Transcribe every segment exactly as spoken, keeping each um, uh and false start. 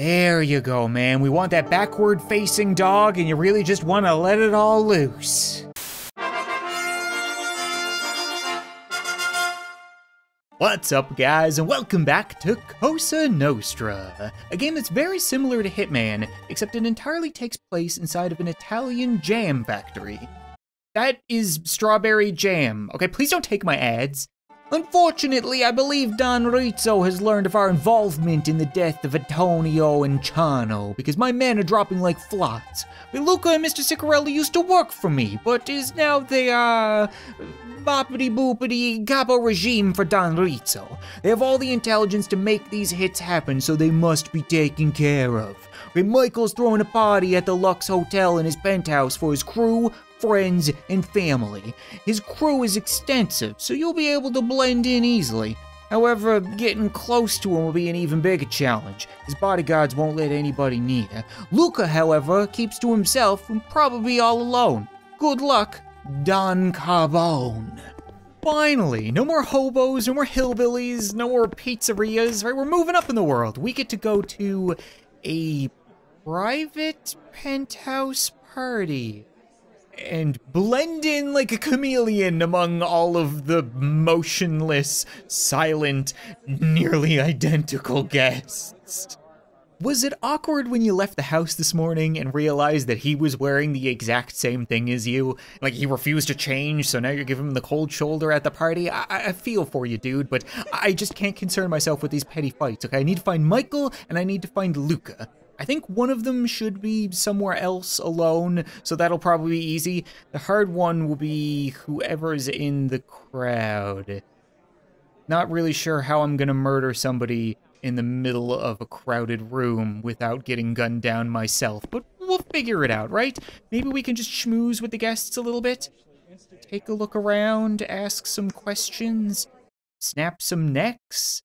There you go, man. We want that backward-facing dog, and you really just want to let it all loose. What's up, guys, and welcome back to Cosa Nostra, a game that's very similar to Hitman, except it entirely takes place inside of an Italian jam factory. That is strawberry jam. Okay, please don't take my ads. Unfortunately, I believe Don Rizzo has learned of our involvement in the death of Antonio and Chano, because my men are dropping like flies. Luca and Mister Sicarelli used to work for me, but is now they are... boppity-boopity capo regime for Don Rizzo. They have all the intelligence to make these hits happen, so they must be taken care of. And Michael's throwing a party at the Lux Hotel in his penthouse for his crew, friends, and family. His crew is extensive, so you'll be able to blend in easily. However, getting close to him will be an even bigger challenge. His bodyguards won't let anybody near. Luca, however, keeps to himself and probably all alone. Good luck, Don Carbone. Finally, no more hobos, no more hillbillies, no more pizzerias, right? We're moving up in the world. We get to go to a private penthouse party and blend in like a chameleon among all of the motionless, silent, nearly identical guests. Was it awkward when you left the house this morning and realized that he was wearing the exact same thing as you? Like, he refused to change, so now you're giving him the cold shoulder at the party? I, I feel for you, dude, but I just can't concern myself with these petty fights, okay? I need to find Michael, and I need to find Luca. I think one of them should be somewhere else alone, so that'll probably be easy. The hard one will be whoever's in the crowd. Not really sure how I'm gonna murder somebody in the middle of a crowded room without getting gunned down myself, but we'll figure it out, right? Maybe we can just schmooze with the guests a little bit, take a look around, ask some questions, snap some necks.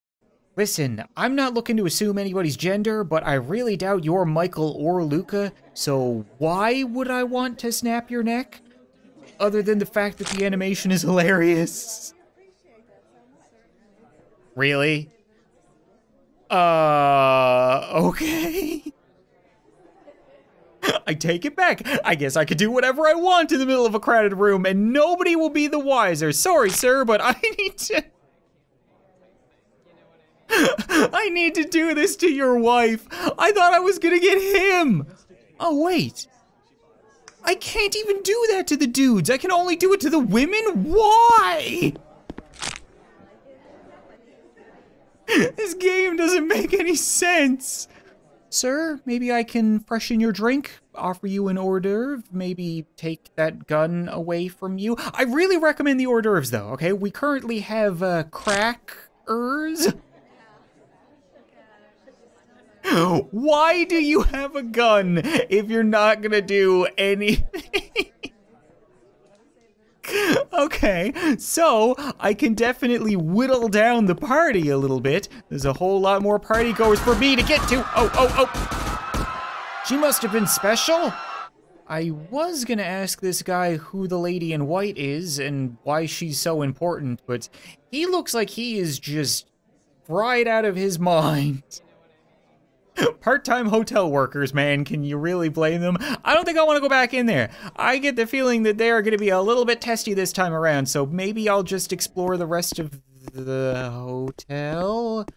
Listen, I'm not looking to assume anybody's gender, but I really doubt you're Michael or Luca, so why would I want to snap your neck? Other than the fact that the animation is hilarious. Really? Uh, okay. I take it back. I guess I could do whatever I want in the middle of a crowded room and nobody will be the wiser. Sorry, sir, but I need to... I need to do this to your wife. I thought I was gonna get him. Oh, wait. I can't even do that to the dudes. I can only do it to the women? Why? This game doesn't make any sense. Sir, maybe I can freshen your drink, offer you an hors d'oeuvre, maybe take that gun away from you. I really recommend the hors d'oeuvres, though, okay? We currently have uh, crackers. Why do you have a gun if you're not gonna do anything? Okay, so I can definitely whittle down the party a little bit. There's a whole lot more party goers for me to get to. Oh, oh, oh. She must have been special. I was gonna ask this guy who the lady in white is and why she's so important, but he looks like he is just fried out of his mind. Part-time hotel workers, man, can you really blame them? I don't think I want to go back in there. I get the feeling that they are going to be a little bit testy this time around, so maybe I'll just explore the rest of the hotel?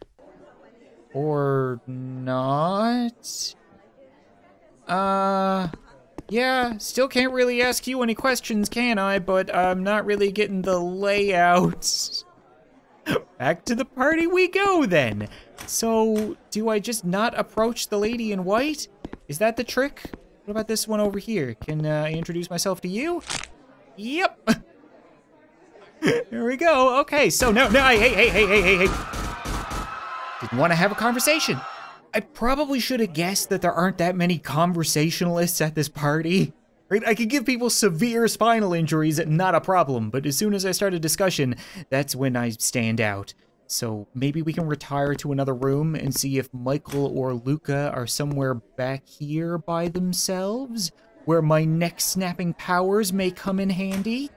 Or not? Uh, yeah, still can't really ask you any questions, can I? But I'm not really getting the layout. Back to the party we go, then. So, do I just not approach the lady in white? Is that the trick? What about this one over here? Can uh, I introduce myself to you? Yep. Here we go. Okay, so no, no, hey, hey, hey, hey, hey, hey. Didn't want to have a conversation. I probably should have guessed that there aren't that many conversationalists at this party. Right? I could give people severe spinal injuries, not a problem, but as soon as I start a discussion, that's when I stand out. So maybe we can retire to another room and see if Michael or Luca are somewhere back here by themselves, where my neck-snapping powers may come in handy.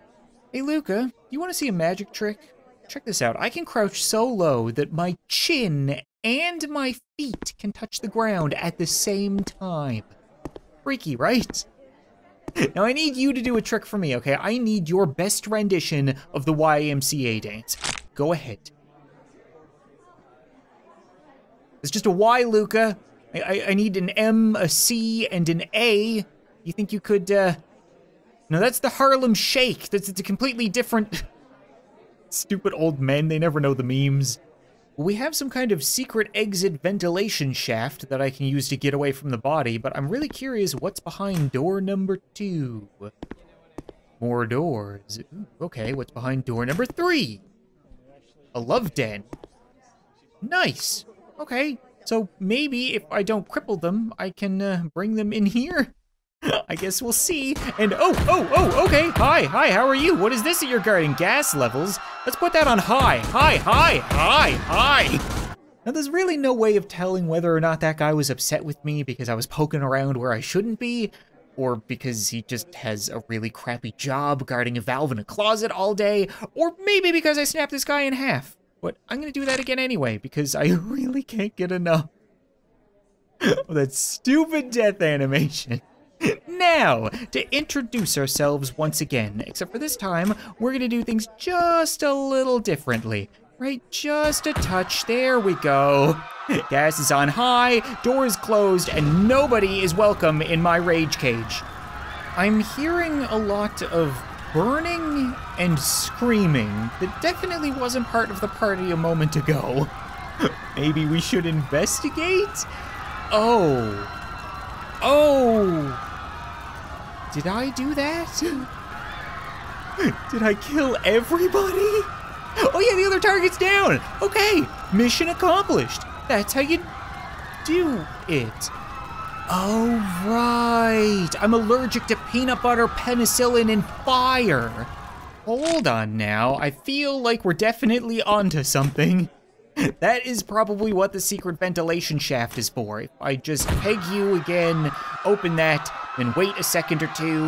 Hey, Luca, you want to see a magic trick? Check this out. I can crouch so low that my chin and my feet can touch the ground at the same time. Freaky, right? Now I need you to do a trick for me, okay? I need your best rendition of the Y M C A dance. Go ahead. It's just a Y, Luca. I, I, I need an M, a C, and an A. You think you could, uh... No, that's the Harlem Shake. That's it's a completely different... Stupid old men, they never know the memes. We have some kind of secret exit ventilation shaft that I can use to get away from the body, but I'm really curious what's behind door number two. More doors. Ooh, okay, what's behind door number three? A love den. Nice. Okay, so maybe if I don't cripple them, I can uh, bring them in here? I guess we'll see. And oh, oh, oh, okay. Hi, hi, how are you? What is this that you're guarding? Gas levels? Let's put that on high. Hi, hi, hi, hi. Now there's really no way of telling whether or not that guy was upset with me because I was poking around where I shouldn't be, or because he just has a really crappy job guarding a valve in a closet all day, or maybe because I snapped this guy in half. But I'm gonna do that again anyway, because I really can't get enough of that stupid death animation. Now, to introduce ourselves once again, except for this time, we're gonna do things just a little differently. Right, just a touch, there we go. Gas is on high, door is closed, and nobody is welcome in my rage cage. I'm hearing a lot of burning and screaming that definitely wasn't part of the party a moment ago. Maybe we should investigate? Oh. Oh. Did I do that? Did I kill everybody? Oh yeah, the other target's down. Okay, mission accomplished. That's how you do it. Oh, right. I'm allergic to peanut butter, penicillin, and fire. Hold on now. I feel like we're definitely onto something. That is probably what the secret ventilation shaft is for. If I just peg you again, open that, then wait a second or two.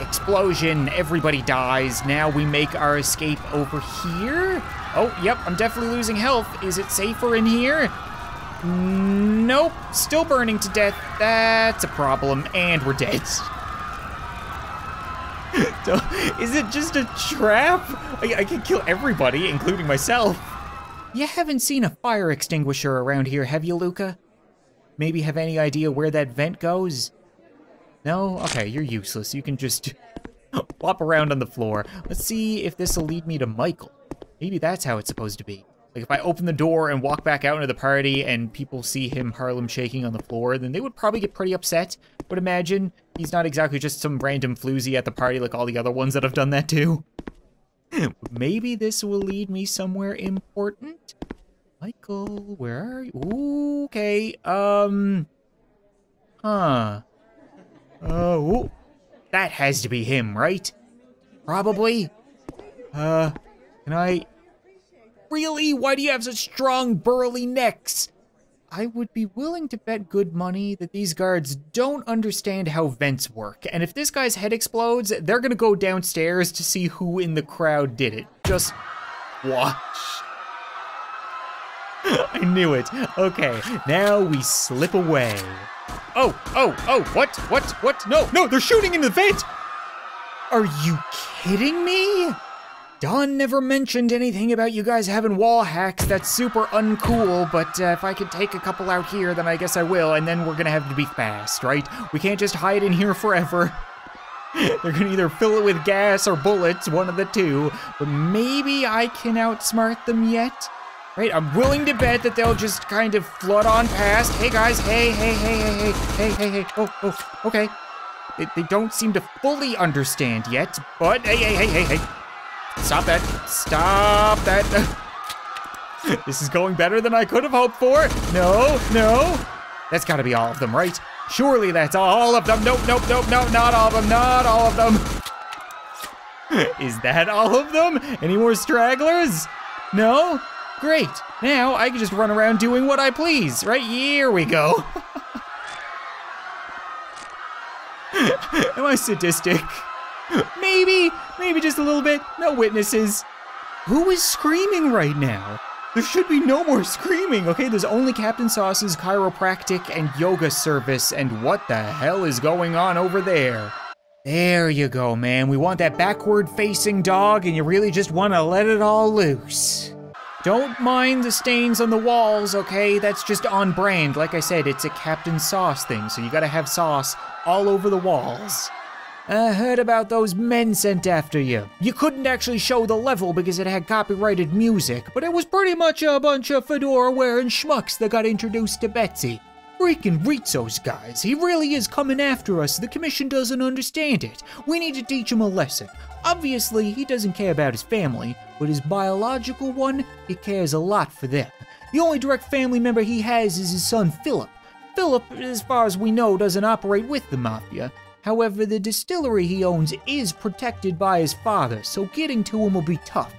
Explosion, everybody dies. Now we make our escape over here. Oh, yep, I'm definitely losing health. Is it safer in here? Nope, still burning to death. That's a problem, and we're dead. So, is it just a trap? I, I can kill everybody, including myself. You haven't seen a fire extinguisher around here, have you, Luca? Maybe have any idea where that vent goes? No? Okay, you're useless. You can just flop around on the floor. Let's see if this will lead me to Michael. Maybe that's how it's supposed to be. Like, if I open the door and walk back out into the party and people see him Harlem shaking on the floor, then they would probably get pretty upset. But imagine he's not exactly just some random floozy at the party like all the other ones that have done that too. Maybe this will lead me somewhere important? Michael, where are you? Ooh, okay, um... Huh. Uh, ooh. That has to be him, right? Probably. Uh, can I... Really? Why do you have such strong, burly necks? I would be willing to bet good money that these guards don't understand how vents work, and if this guy's head explodes, they're gonna go downstairs to see who in the crowd did it. Just watch. I knew it. Okay, now we slip away. Oh, oh, oh, what, what, what? No, no, they're shooting in the vent! Are you kidding me? Don never mentioned anything about you guys having wall hacks. That's super uncool, but uh, if I could take a couple out here, then I guess I will, and then we're gonna have to be fast, right? We can't just hide in here forever. They're gonna either fill it with gas or bullets, one of the two, but maybe I can outsmart them yet? Right, I'm willing to bet that they'll just kind of flood on past. Hey guys, hey, hey, hey, hey, hey, hey, hey, hey, oh, oh, okay. They, they don't seem to fully understand yet, but hey, hey, hey, hey, hey. Stop that. Stop that. This is going better than I could have hoped for. No, no. That's gotta be all of them, right? Surely that's all of them. Nope, nope, nope, nope, not all of them, not all of them. Is that all of them? Any more stragglers? No? Great. Now I can just run around doing what I please. Right, here we go. Am I sadistic? Maybe, maybe just a little bit. No witnesses. Who is screaming right now? There should be no more screaming, okay? There's only Captain Sauce's chiropractic and yoga service, and what the hell is going on over there? There you go, man. We want that backward-facing dog, and you really just want to let it all loose. Don't mind the stains on the walls, okay? That's just on brand. Like I said, it's a Captain Sauce thing, so you gotta have sauce all over the walls. I heard about those men sent after you. You couldn't actually show the level because it had copyrighted music, but it was pretty much a bunch of fedora-wearing schmucks that got introduced to Betsy. Freaking Rizzo's guys, he really is coming after us. The commission doesn't understand it. We need to teach him a lesson. Obviously, he doesn't care about his family, but his biological one, he cares a lot for them. The only direct family member he has is his son, Philip. Philip, as far as we know, doesn't operate with the Mafia. However, the distillery he owns is protected by his father, so getting to him will be tough.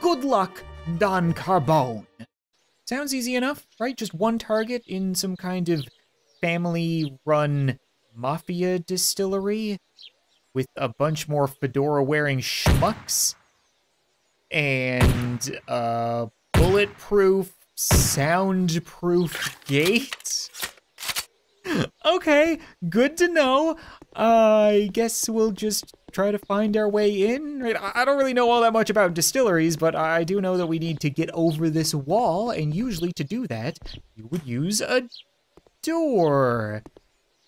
Good luck, Don Carbone. Sounds easy enough, right? Just one target in some kind of family-run mafia distillery with a bunch more fedora-wearing schmucks and a bulletproof, soundproof gate. Okay, good to know. Uh, I guess we'll just try to find our way in. Right? I don't really know all that much about distilleries, but I do know that we need to get over this wall, and usually to do that, you would use a door.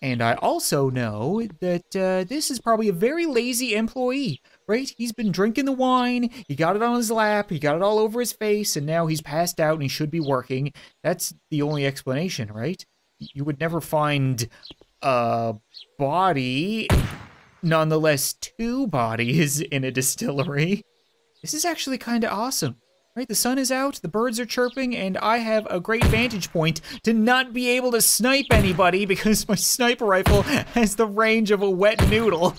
And I also know that uh, this is probably a very lazy employee, right? He's been drinking the wine, he got it on his lap, he got it all over his face, and now he's passed out and he should be working. That's the only explanation, right? You would never find a body, nonetheless two bodies in a distillery. This is actually kind of awesome, right? The sun is out, the birds are chirping, and I have a great vantage point to not be able to snipe anybody because my sniper rifle has the range of a wet noodle.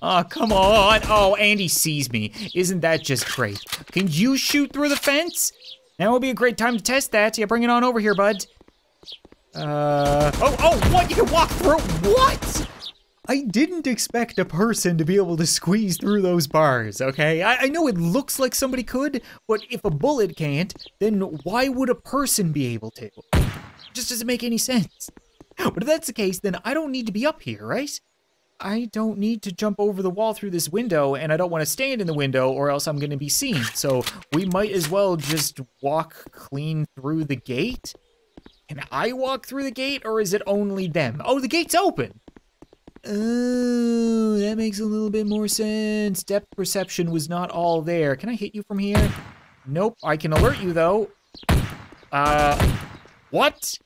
Oh, come on. Oh, and he sees me. Isn't that just great? Can you shoot through the fence? Now would be a great time to test that. Yeah, bring it on over here, bud. Uh, oh, oh, what? You can walk through? What? I didn't expect a person to be able to squeeze through those bars, okay? I, I know it looks like somebody could, but if a bullet can't, then why would a person be able to? It just doesn't make any sense. But if that's the case, then I don't need to be up here, right? I don't need to jump over the wall through this window, and I don't want to stand in the window or else I'm going to be seen. So we might as well just walk clean through the gate. Can I walk through the gate, or is it only them? Oh, the gate's open! Oh, that makes a little bit more sense. Depth perception was not all there. Can I hit you from here? Nope, I can alert you, though. Uh, what?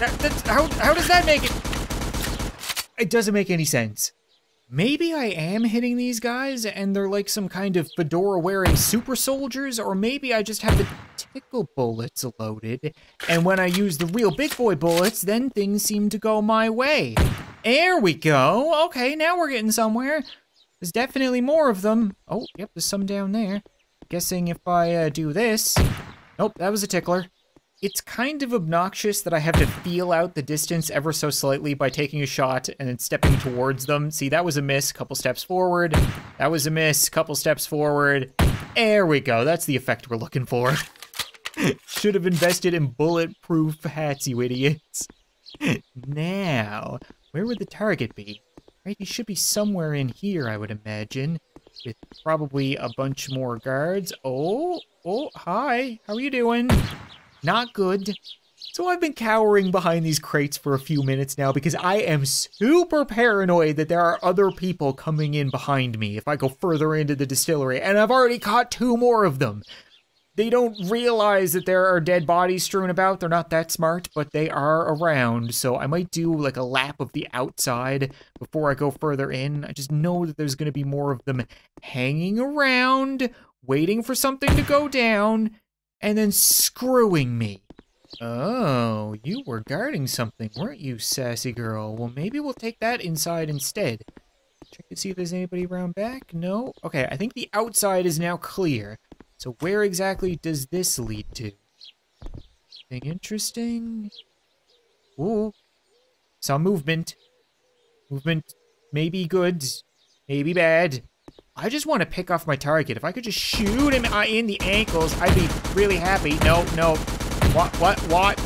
That, that's, how, how does that make it? It doesn't make any sense. Maybe I am hitting these guys, and they're like some kind of fedora-wearing super soldiers, or maybe I just have the tickle bullets loaded, and when I use the real big boy bullets, then things seem to go my way. There we go. Okay, now we're getting somewhere. There's definitely more of them. Oh, yep, there's some down there. Guessing if I uh, do this. Nope, that was a tickler. It's kind of obnoxious that I have to feel out the distance ever so slightly by taking a shot and then stepping towards them. See, that was a miss, couple steps forward. That was a miss, couple steps forward. There we go, that's the effect we're looking for. Should have invested in bulletproof hats, you idiots. Now, where would the target be? Right, he should be somewhere in here, I would imagine. With probably a bunch more guards. Oh, oh, hi, how are you doing? Not good. So I've been cowering behind these crates for a few minutes now because I am super paranoid that there are other people coming in behind me if I go further into the distillery, and I've already caught two more of them. They don't realize that there are dead bodies strewn about. They're not that smart, but they are around, so I might do like a lap of the outside before I go further in. I just know that there's going to be more of them hanging around, waiting for something to go down, and then screwing me. Oh, you were guarding something, weren't you, sassy girl? Well, maybe we'll take that inside instead. Check to see if there's anybody around back. No? Okay, I think the outside is now clear. So where exactly does this lead to? Anything interesting? Ooh. Some movement. Movement may be good, maybe bad. I just want to pick off my target. If I could just shoot him in the ankles, I'd be really happy. No, no. What, what, what?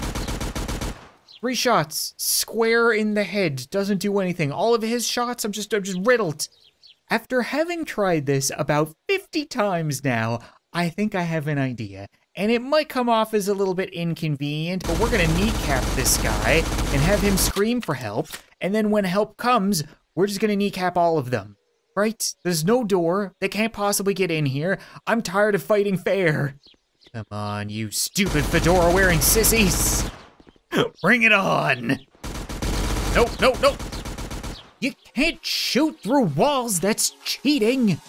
Three shots. Square in the head. Doesn't do anything. All of his shots, I'm just, I'm just riddled. After having tried this about fifty times now, I think I have an idea. And it might come off as a little bit inconvenient, but we're gonna kneecap this guy and have him scream for help. And then when help comes, we're just gonna kneecap all of them, right? There's no door. They can't possibly get in here. I'm tired of fighting fair. Come on, you stupid fedora-wearing sissies. Bring it on. Nope, nope, nope. You can't shoot through walls. That's cheating.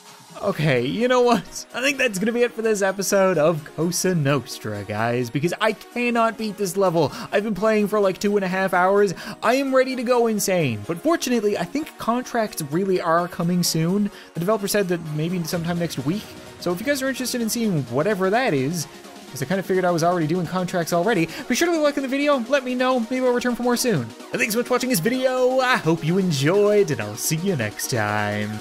Okay, you know what? I think that's gonna be it for this episode of Cosa Nostra, guys, because I cannot beat this level. I've been playing for like two and a half hours. I am ready to go insane. But fortunately, I think contracts really are coming soon. The developer said that maybe sometime next week. So if you guys are interested in seeing whatever that is, because I kind of figured I was already doing contracts already, be sure to leave a like on the video. Let me know. Maybe I'll return for more soon. And thanks so much for watching this video. I hope you enjoyed, and I'll see you next time.